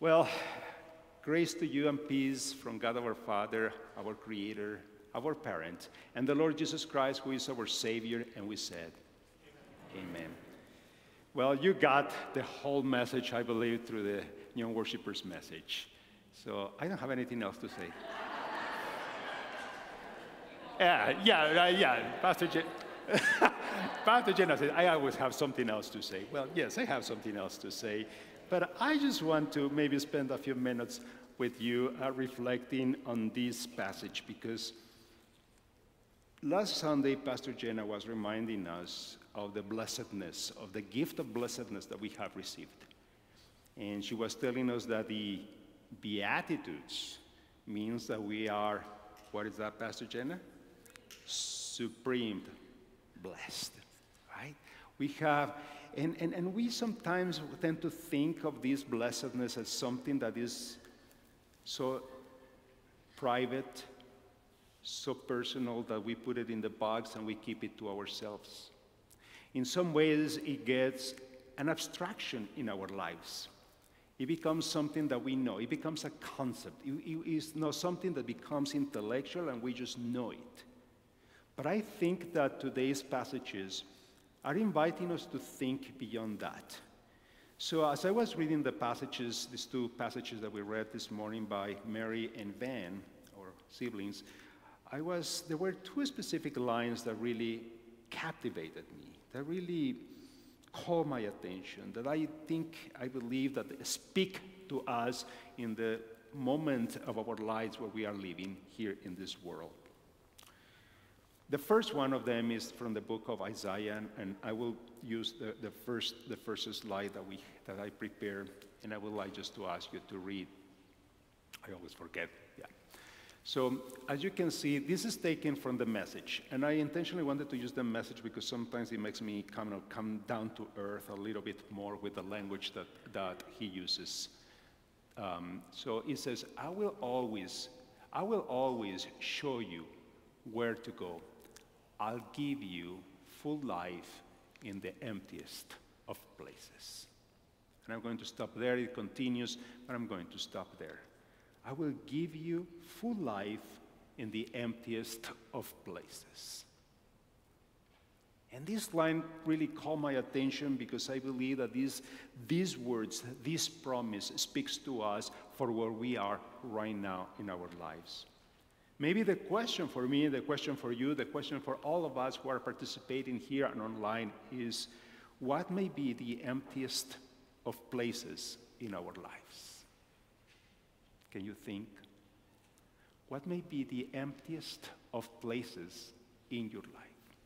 Well, grace to you and peace from God our Father, our Creator, our Parent, and the Lord Jesus Christ, who is our Savior, and we said, Amen. Well, you got the whole message, I believe, through the young worshipers' message. So I don't have anything else to say. Yeah, Pastor Jen. Pastor Jenna said, I always have something else to say. Well, yes, I have something else to say. But I just want to maybe spend a few minutes with you reflecting on this passage, because last Sunday, Pastor Jenna was reminding us of the blessedness, of the gift of blessedness that we have received. And she was telling us that the Beatitudes means that we are, what is that, Pastor Jenna? Supreme blessed, right? We have, and we sometimes tend to think of this blessedness as something that is so private, so personal, that we put it in the box and we keep it to ourselves. In some ways, it gets an abstraction in our lives. It becomes something that we know. It becomes a concept. It is not something that becomes intellectual and we just know it. But I think that today's passages are inviting us to think beyond that. So as I was reading the passages, these two passages that we read this morning by Mary and Van, or siblings, there were two specific lines that really captivated me, that really called my attention, that I believe that they speak to us in the moment of our lives where we are living here in this world. The first one of them is from the book of Isaiah, and I will use the first slide that I prepared, and I would like just to ask you to read. I always forget. Yeah. So as you can see, this is taken from the Message, and I intentionally wanted to use the Message because sometimes it makes me come down to earth a little bit more with the language that he uses. So it says, I will always show you where to go. I'll give you full life in the emptiest of places. And I'm going to stop there. It continues, but I'm going to stop there. I will give you full life in the emptiest of places. And this line really caught my attention because I believe that these words, this promise speaks to us for where we are right now in our lives. Maybe the question for me, the question for you, the question for all of us who are participating here and online is, what may be the emptiest of places in our lives? Can you think? What may be the emptiest of places in your life?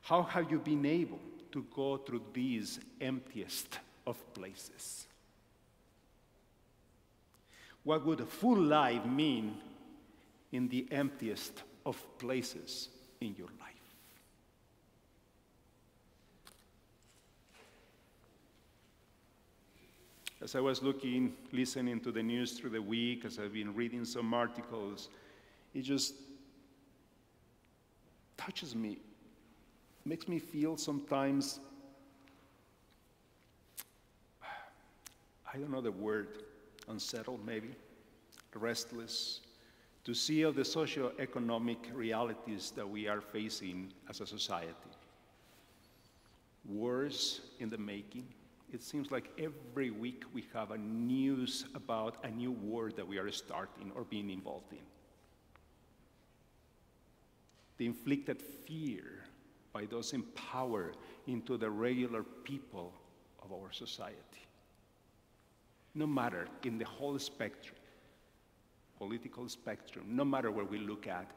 How have you been able to go through these emptiest of places? What would a full life mean in the emptiest of places in your life? As I was listening to the news through the week, as I've been reading some articles, it just touches me, makes me feel sometimes, I don't know the word, unsettled maybe, restless, to see of the socioeconomic realities that we are facing as a society. Wars in the making. It seems like every week we have a news about a new war that we are starting or being involved in. The inflicted fear by those in power into the regular people of our society. No matter, in the whole spectrum, political spectrum, no matter where we look at,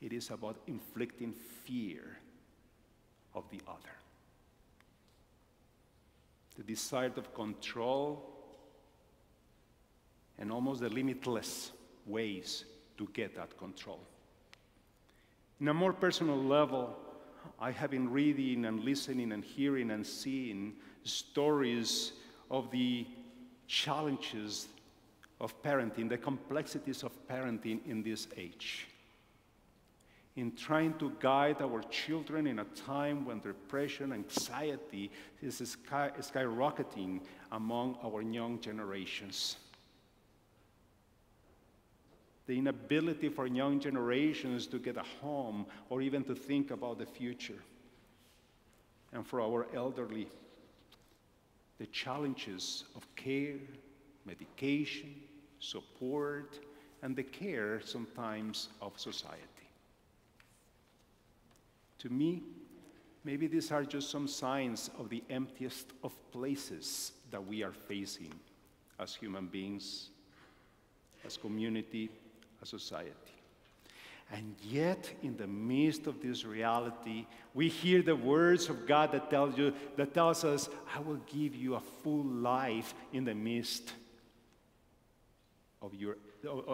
it is about inflicting fear of the other. The desire of control and almost the limitless ways to get that control. On a more personal level, I have been reading and listening and hearing and seeing stories of the challenges of parenting, the complexities of parenting in this age. in trying to guide our children in a time when depression, anxiety is skyrocketing among our young generations. The inability for young generations to get a home or even to think about the future. And for our elderly, the challenges of care, medication, support, and the care sometimes of society. To me, maybe these are just some signs of the emptiest of places that we are facing as human beings, as community, as society. And yet, in the midst of this reality, we hear the words of God that tells us, I will give you a full life in the midst of your,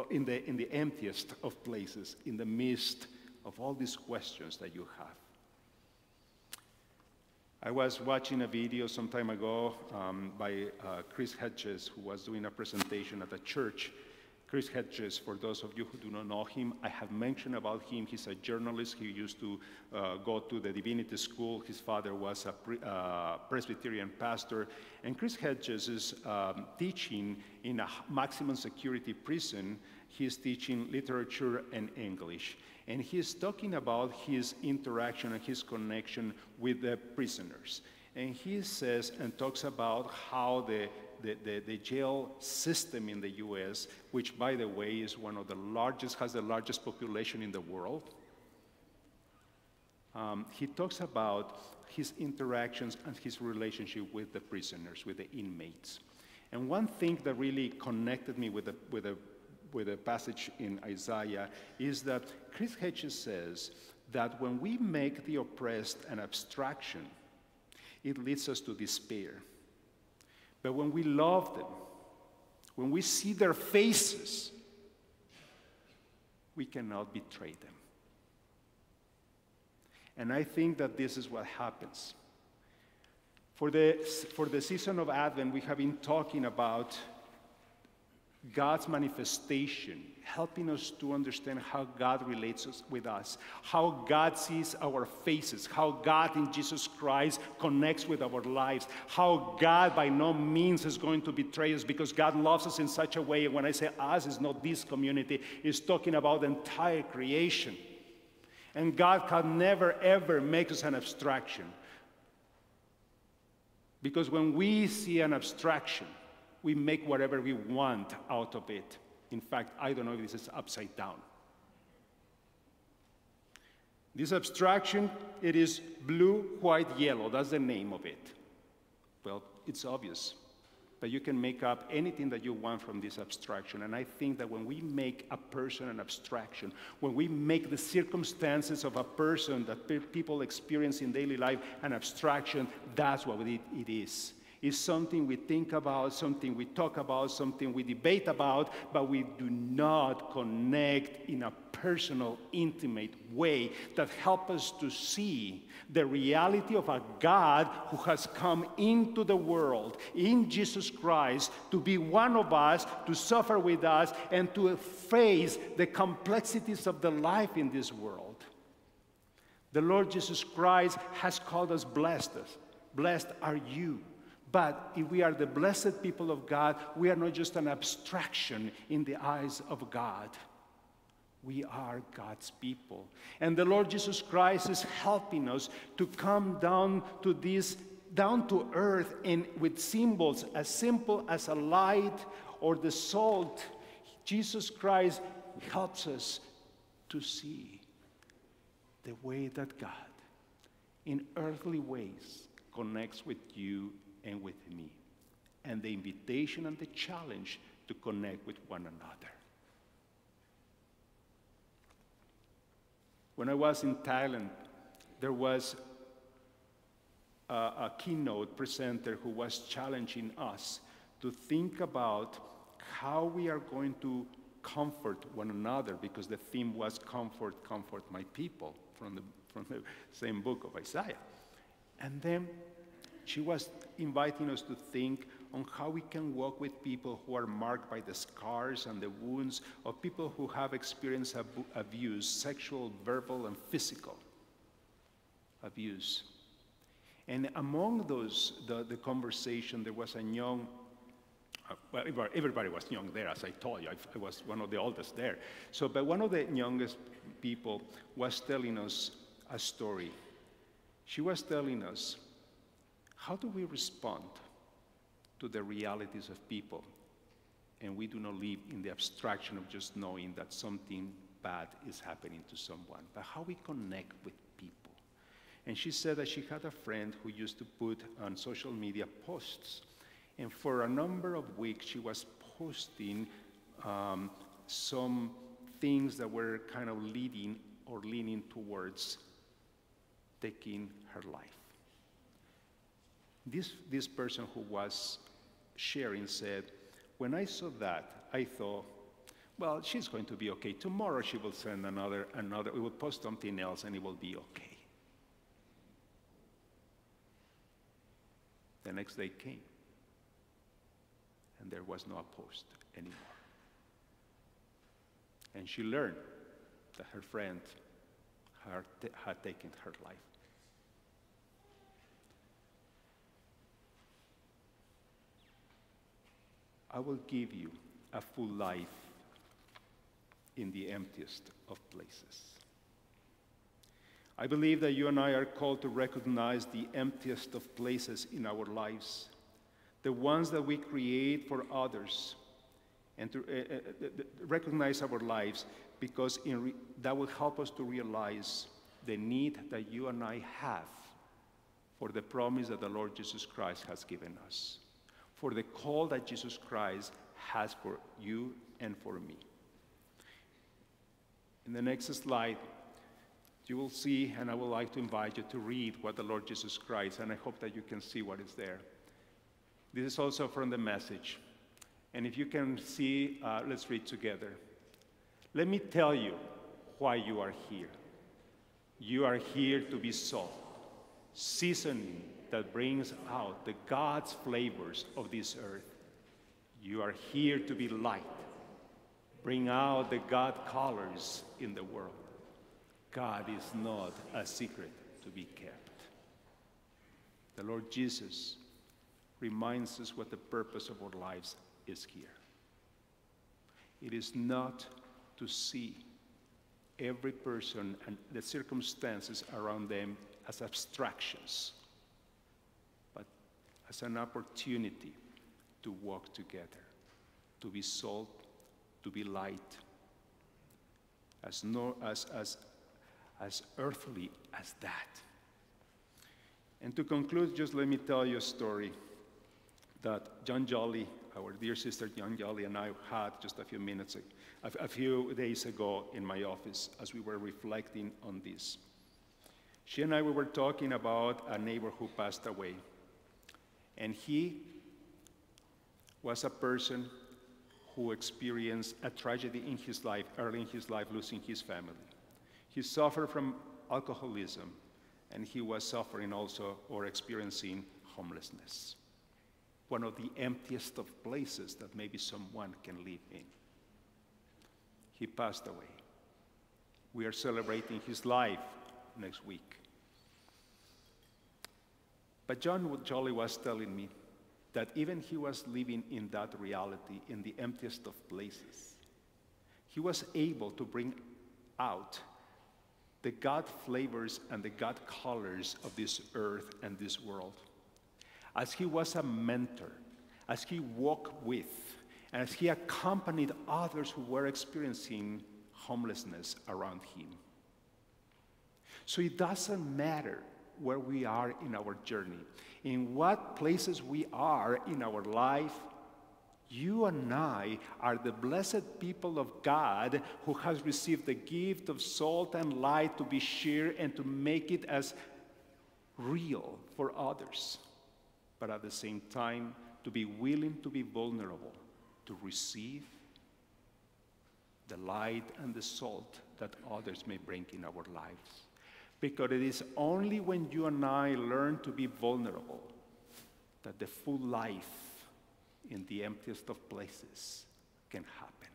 in the emptiest of places, in the midst of all these questions that you have. I was watching a video some time ago by Chris Hedges, who was doing a presentation at a church. Chris Hedges, for those of you who do not know him, I have mentioned about him. He's a journalist. He used to go to the divinity school. His father was a Presbyterian pastor. And Chris Hedges is teaching in a maximum security prison. He's teaching literature and English. And he's talking about his interaction and his connection with the prisoners. And he says and talks about how the jail system in the U.S., which, by the way, is one of the largest, has the largest population in the world. He talks about his interactions and his relationship with the prisoners, with the inmates. And one thing that really connected me with the passage in Isaiah is that Chris Hedges says that when we make the oppressed an abstraction, it leads us to despair. But when we love them, when we see their faces, we cannot betray them. And I think that this is what happens. For the season of Advent, we have been talking about God's manifestation, helping us to understand how God relates with us, how God sees our faces, how God in Jesus Christ connects with our lives, how God by no means is going to betray us because God loves us in such a way. And when I say us, it's not this community, it's talking about the entire creation. And God can never, ever make us an abstraction. Because when we see an abstraction, we make whatever we want out of it. In fact, I don't know if this is upside down. This abstraction, it is blue, white, yellow. That's the name of it. Well, it's obvious. But you can make up anything that you want from this abstraction. And I think that when we make a person an abstraction, when we make the circumstances of a person that people experience in daily life an abstraction, that's what it is. Is something we think about, something we talk about, something we debate about, but we do not connect in a personal, intimate way that helps us to see the reality of a God who has come into the world, in Jesus Christ, to be one of us, to suffer with us, and to face the complexities of the life in this world. The Lord Jesus Christ has called us blessed. Blessed are you. But if we are the blessed people of God, we are not just an abstraction in the eyes of God. We are God's people. And the Lord Jesus Christ is helping us to come down to this, down to earth, and with symbols as simple as a light or the salt. Jesus Christ helps us to see the way that God, in earthly ways, connects with you and with me, and the invitation and the challenge to connect with one another. When I was in Thailand, there was a keynote presenter who was challenging us to think about how we are going to comfort one another, because the theme was comfort, comfort my people, from the same book of Isaiah. And then She was inviting us to think on how we can walk with people who are marked by the scars and the wounds of people who have experienced abuse, sexual, verbal, and physical abuse. And among those, the conversation, there was a young, well, everybody was young there, as I told you. I was one of the oldest there. So, but one of the youngest people was telling us a story. She was telling us, how do we respond to the realities of people? And we do not live in the abstraction of just knowing that something bad is happening to someone, but how we connect with people. And she said that she had a friend who used to put on social media posts. And for a number of weeks, she was posting some things that were kind of leading or leaning towards taking her life. This person who was sharing said, when I saw that, I thought, well, she's going to be okay. Tomorrow she will send another, we will post something else and it will be okay. The next day came, and there was no post anymore. And she learned that her friend had taken her life. I will give you a full life in the emptiest of places. I believe that you and I are called to recognize the emptiest of places in our lives, the ones that we create for others, and to recognize our lives, because that will help us to realize the need that you and I have for the promise that the Lord Jesus Christ has given us, for the call that Jesus Christ has for you and for me. In the next slide, you will see, and I would like to invite you to read what the Lord Jesus Christ, and I hope that you can see what is there. This is also from the Message. And if you can see, let's read together. Let me tell you why you are here. You are here to be salt, seasoning that brings out the God's flavors of this earth. You are here to be light, bring out the God colors in the world. God is not a secret to be kept. The Lord Jesus reminds us what the purpose of our lives is here. It is not to see every person and the circumstances around them as abstractions, but as an opportunity to walk together, to be salt, to be light, as earthly as that. And to conclude, just let me tell you a story that John Jolly, our dear sister John Jolly, and I had just a few days ago in my office as we were reflecting on this. She and I, we were talking about a neighbor who passed away. And he was a person who experienced a tragedy in his life, early in his life, losing his family. He suffered from alcoholism, and he was suffering also or experiencing homelessness, one of the emptiest of places that maybe someone can live in. He passed away. We are celebrating his life next week. But John Jolly was telling me that even he was living in that reality, in the emptiest of places, he was able to bring out the God flavors and the God colors of this earth and this world. As he was a mentor, as he walked with, and as he accompanied others who were experiencing homelessness around him. So it doesn't matter where we are in our journey, in what places we are in our life, you and I are the blessed people of God who has received the gift of salt and light to be shared and to make it as real for others, but at the same time to be willing to be vulnerable, to receive the light and the salt that others may bring in our lives. Because it is only when you and I learn to be vulnerable, that the full life in the emptiest of places can happen.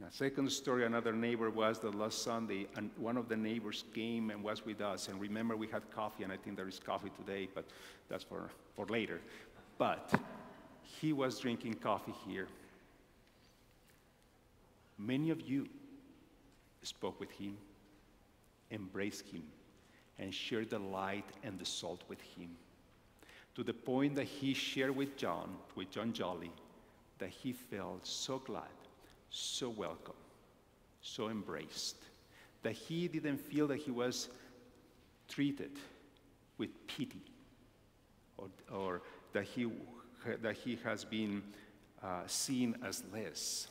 In a second story, another neighbor was that last Sunday, and one of the neighbors came and was with us. And remember, we had coffee, and I think there is coffee today, but that's for later. But he was drinking coffee here. Many of you spoke with him, embraced him, and shared the light and the salt with him, to the point that he shared with John Jolly, that he felt so glad, so welcome, so embraced, that he didn't feel that he was treated with pity, or that he has been seen as less.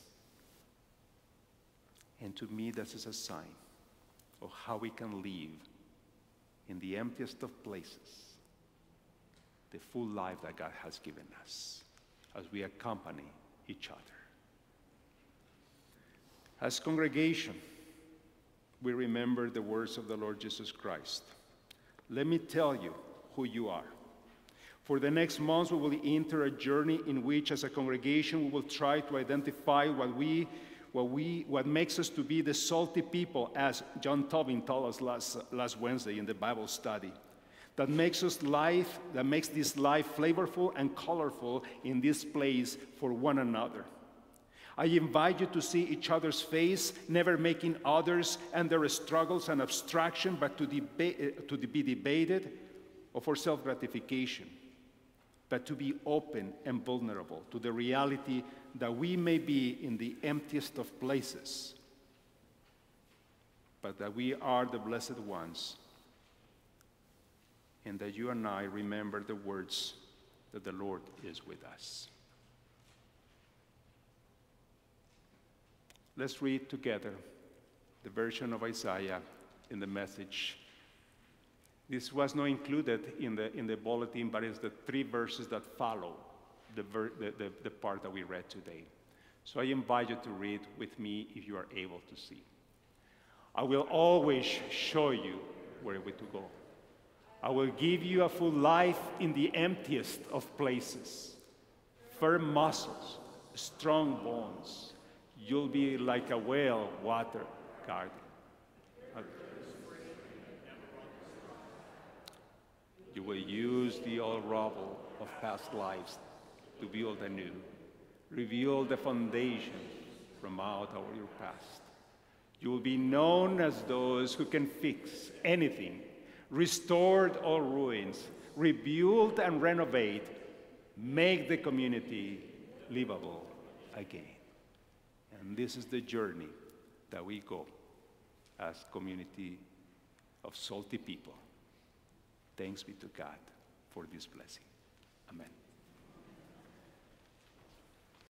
And to me, this is a sign of how we can live in the emptiest of places the full life that God has given us as we accompany each other. As congregation, we remember the words of the Lord Jesus Christ. Let me tell you who you are. For the next months, we will enter a journey in which, as a congregation, we will try to identify what makes us to be the salty people, as John Tobin told us last Wednesday in the Bible study, that makes this life flavorful and colorful in this place for one another. I invite you to see each other's face, never making others and their struggles an abstraction, but to be debated or for self-gratification, but to be open and vulnerable to the reality that we may be in the emptiest of places, but that we are the blessed ones, and that you and I remember the words that the Lord is with us. Let's read together the version of Isaiah in the Message. This was not included in the bulletin, but it's the three verses that follow the part that we read today. So I invite you to read with me if you are able to see. I will always show you where to go. I will give you a full life in the emptiest of places. Firm muscles, strong bones. You'll be like a well watered garden. You will use the old rubble of past lives to build anew. Reveal the foundation from out of your past. You will be known as those who can fix anything, restored all ruins, rebuild and renovate, make the community livable again. And this is the journey that we go as community of salty people. Thanks be to God for this blessing.